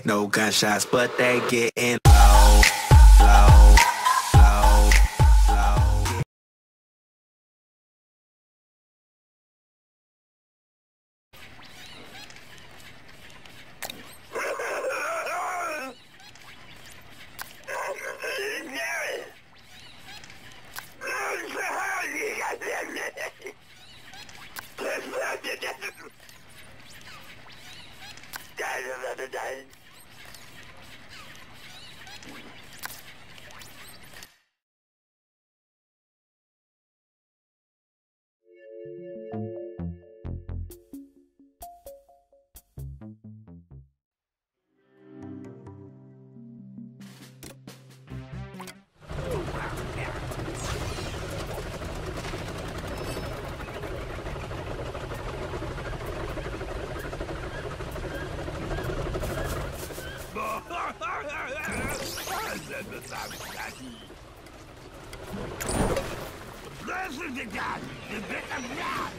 get no gunshots, but they getting low, low, low, low. Blessed to God, the bit of God.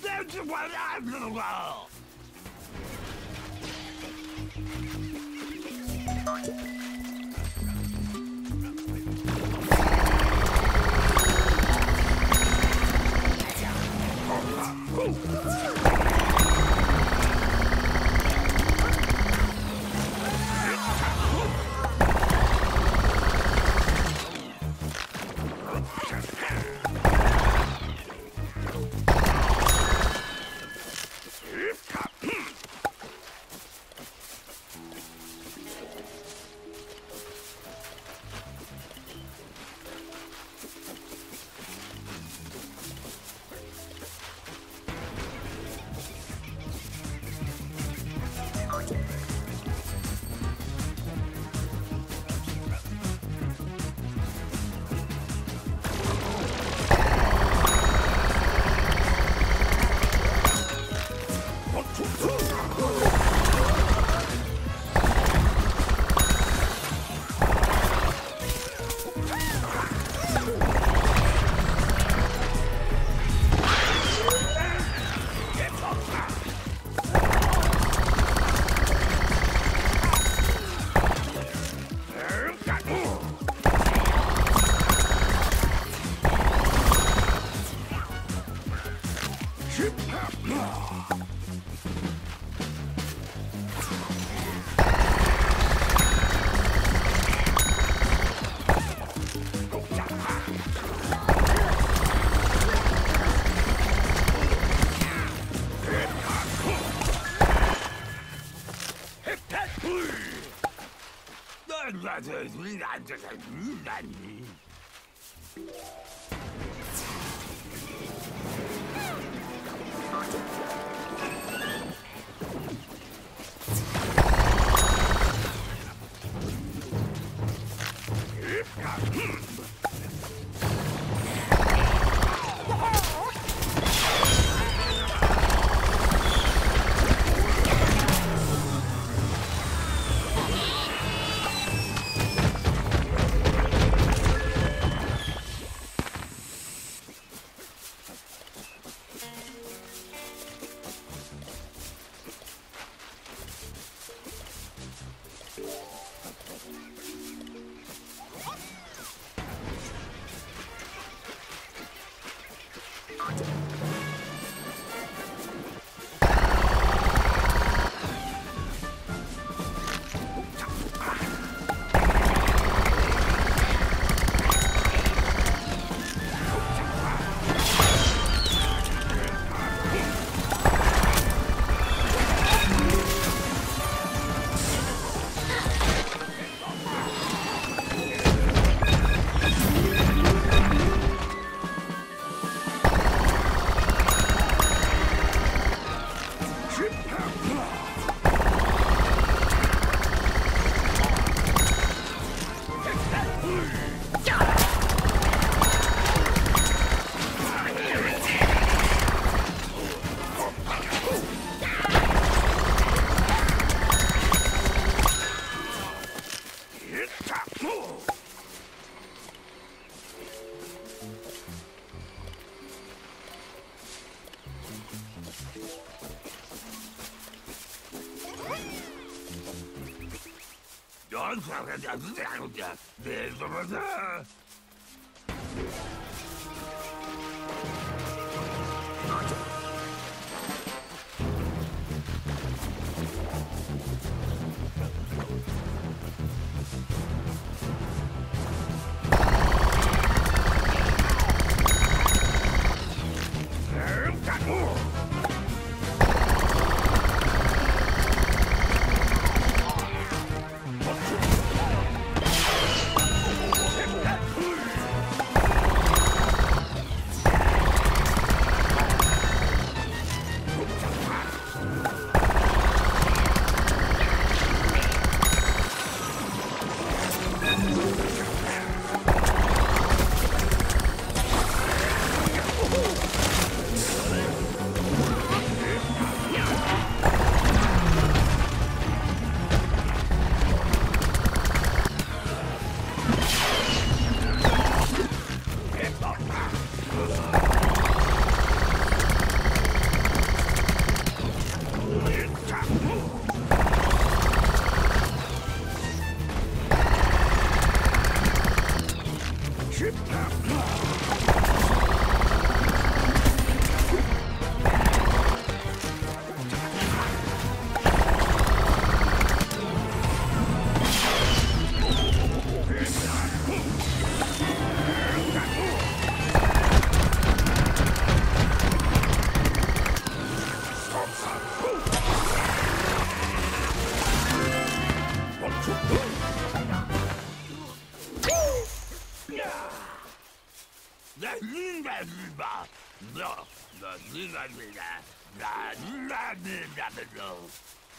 That's what I'm gonna go.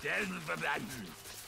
There's the button.